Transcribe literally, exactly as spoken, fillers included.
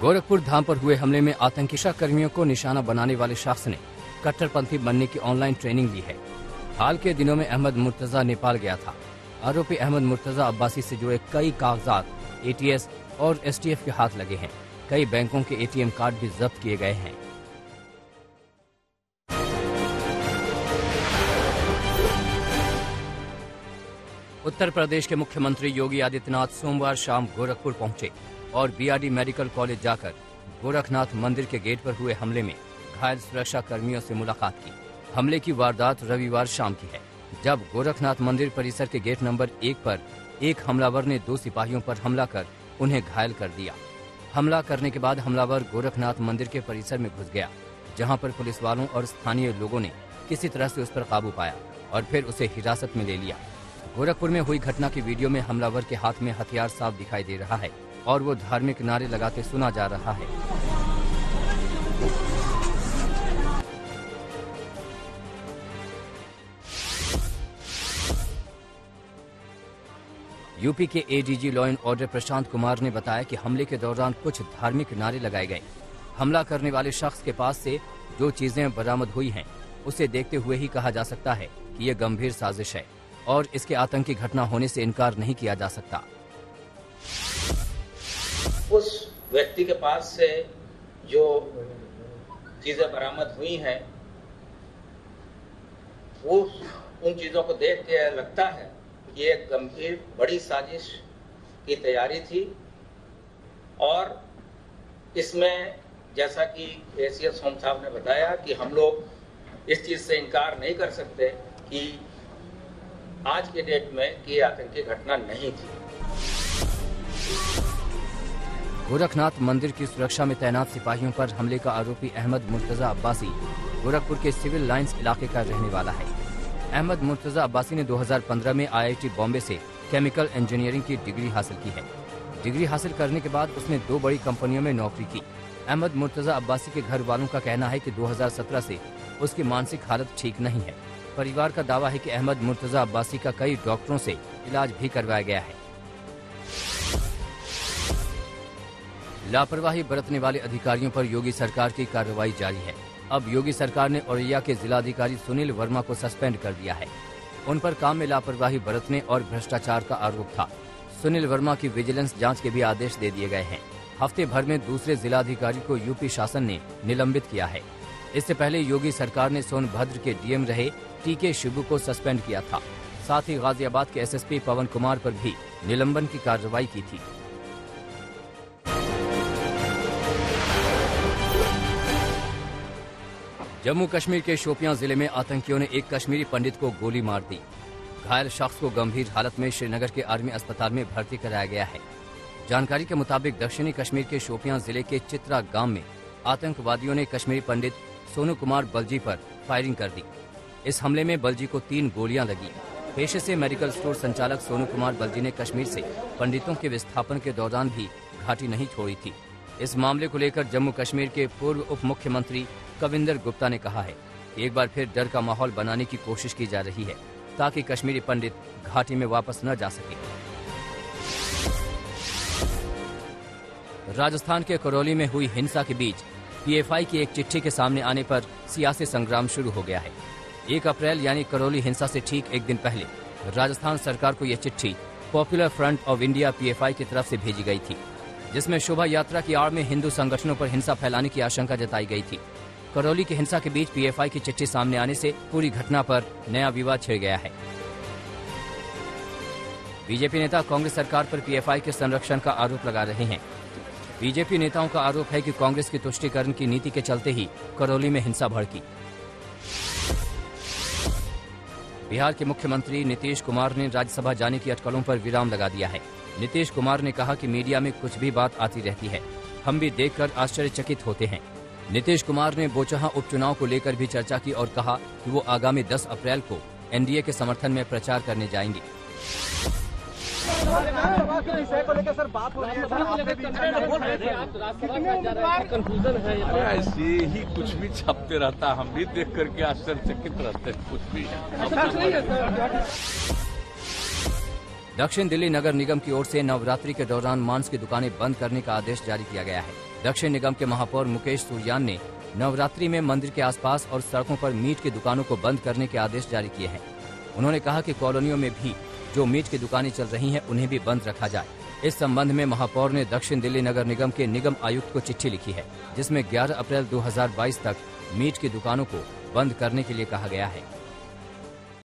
गोरखपुर धाम पर हुए हमले में आतंकी कर्मियों को निशाना बनाने वाले शख्स ने कट्टरपंथी बनने की ऑनलाइन ट्रेनिंग ली है। हाल के दिनों में अहमद मुर्तजा नेपाल गया था। आरोपी अहमद मुर्तजा अब्बासी से जुड़े कई कागजात ए टी एस और एस टी एफ के हाथ लगे हैं। कई बैंकों के ए टी एम कार्ड भी जब्त किए गए हैं। उत्तर प्रदेश के मुख्यमंत्री योगी आदित्यनाथ सोमवार शाम गोरखपुर पहुंचे और B R D medical college जाकर गोरखनाथ मंदिर के गेट पर हुए हमले में घायल सुरक्षा कर्मियों से मुलाकात की। हमले की वारदात रविवार शाम की है, जब गोरखनाथ मंदिर परिसर के गेट नंबर एक पर एक हमलावर ने दो सिपाहियों पर हमला कर उन्हें घायल कर दिया। हमला करने के बाद हमलावर गोरखनाथ मंदिर के परिसर में घुस गया, जहां पर पुलिस वालों और स्थानीय लोगों ने किसी तरह से उस पर काबू पाया और फिर उसे हिरासत में ले लिया। गोरखपुर में हुई घटना की वीडियो में हमलावर के हाथ में हथियार साफ दिखाई दे रहा है और वो धार्मिक नारे लगाते सुना जा रहा है। यूपी के A D G law and order Prashant Kumar ने बताया कि हमले के दौरान कुछ धार्मिक नारे लगाए गए। हमला करने वाले शख्स के पास से जो चीजें बरामद हुई हैं, उसे देखते हुए ही कहा जा सकता है कि ये गंभीर साजिश है और इसके आतंकी घटना होने से इनकार नहीं किया जा सकता। उस व्यक्ति के पास से जो चीजें बरामद हुई हैं, वो उन चीजों को देख के लगता है कि एक गंभीर बड़ी साजिश की तैयारी थी और इसमें जैसा कि ए सी एस होम साहब ने बताया कि हम लोग इस चीज से इनकार नहीं कर सकते कि आज के डेट में कि आतंकी घटना नहीं थी। गोरखनाथ मंदिर की सुरक्षा में तैनात सिपाहियों पर हमले का आरोपी अहमद मुर्तजा अब्बासी गोरखपुर के सिविल लाइंस इलाके का रहने वाला है। अहमद मुर्तजा अब्बासी ने दो हज़ार पंद्रह में आई आई टी बॉम्बे से केमिकल इंजीनियरिंग की डिग्री हासिल की है। डिग्री हासिल करने के बाद उसने दो बड़ी कंपनियों में नौकरी की। अहमद मुर्तजा अब्बासी के घर वालों का कहना है कि दो हज़ार सत्रह से उसकी मानसिक हालत ठीक नहीं है। परिवार का दावा है कि अहमद मुर्तजा अब्बासी का कई डॉक्टरों से इलाज भी करवाया गया है। लापरवाही बरतने वाले अधिकारियों पर योगी सरकार की कार्रवाई जारी है। अब योगी सरकार ने औरैया के जिलाधिकारी सुनील वर्मा को सस्पेंड कर दिया है। उन पर काम में लापरवाही बरतने और भ्रष्टाचार का आरोप था। सुनील वर्मा की विजिलेंस जांच के भी आदेश दे दिए गए हैं। हफ्ते भर में दूसरे जिलाधिकारी को यूपी शासन ने निलंबित किया है। इससे पहले योगी सरकार ने सोनभद्र के डी एम रहे टी के शुभु को सस्पेंड किया था। साथ ही गाजियाबाद के S S P Pawan Kumar पर भी निलंबन की कार्रवाई की थी। जम्मू कश्मीर के शोपियां जिले में आतंकियों ने एक कश्मीरी पंडित को गोली मार दी। घायल शख्स को गंभीर हालत में श्रीनगर के आर्मी अस्पताल में भर्ती कराया गया है। जानकारी के मुताबिक दक्षिणी कश्मीर के शोपियां जिले के चित्रा गांव में आतंकवादियों ने कश्मीरी पंडित सोनू कुमार बलजी पर फायरिंग कर दी। इस हमले में बलजी को तीन गोलियां लगी। पेशे से मेडिकल स्टोर संचालक सोनू कुमार बलजी ने कश्मीर से पंडितों के विस्थापन के दौरान भी घाटी नहीं छोड़ी थी। इस मामले को लेकर जम्मू कश्मीर के पूर्व उप मुख्यमंत्री कविंदर गुप्ता ने कहा है कि एक बार फिर डर का माहौल बनाने की कोशिश की जा रही है ताकि कश्मीरी पंडित घाटी में वापस न जा सके। राजस्थान के करौली में हुई हिंसा के बीच पी एफ आई की एक चिट्ठी के सामने आने पर सियासी संग्राम शुरू हो गया है। एक अप्रैल यानी करौली हिंसा से ठीक एक दिन पहले राजस्थान सरकार को यह चिट्ठी popular front of India P F I की तरफ से भेजी गई थी, जिसमें शोभा यात्रा की आड़ में हिंदू संगठनों पर हिंसा फैलाने की आशंका जताई गई थी। करौली की हिंसा के बीच पी एफ आई की चिट्ठी सामने आने से पूरी घटना पर नया विवाद छिड़ गया है। बीजेपी नेता कांग्रेस सरकार पर पी एफ आई के संरक्षण का आरोप लगा रहे हैं। बीजेपी नेताओं का आरोप है कि कांग्रेस की तुष्टिकरण की नीति के चलते ही करौली में हिंसा भड़की। बिहार के मुख्यमंत्री नीतीश कुमार ने राज्यसभा जाने की अटकलों पर विराम लगा दिया है। नीतीश कुमार ने कहा कि मीडिया में कुछ भी बात आती रहती है, हम भी देखकर आश्चर्यचकित होते हैं। नीतीश कुमार ने बोचहा उपचुनाव को लेकर भी चर्चा की और कहा कि वो आगामी दस अप्रैल को एन डी ए के समर्थन में प्रचार करने जाएंगे। यही कुछ भी छापते रहता, हम भी देख करके आश्चर्यचकित रहते हैं। कुछ भी दक्षिण दिल्ली नगर निगम की ओर से नवरात्रि के दौरान मांस की दुकानें बंद करने का आदेश जारी किया गया है। दक्षिण निगम के महापौर मुकेश सूर्यान ने नवरात्रि में मंदिर के आसपास और सड़कों पर मीट की दुकानों को बंद करने के आदेश जारी किए हैं। उन्होंने कहा कि कॉलोनियों में भी जो मीट की दुकानें चल रही हैं उन्हें भी बंद रखा जाए। इस संबंध में महापौर ने दक्षिण दिल्ली नगर निगम के निगम आयुक्त को चिट्ठी लिखी है, जिसमें ग्यारह अप्रैल दो हजार बाईस तक मीट की दुकानों को बंद करने के लिए कहा गया है।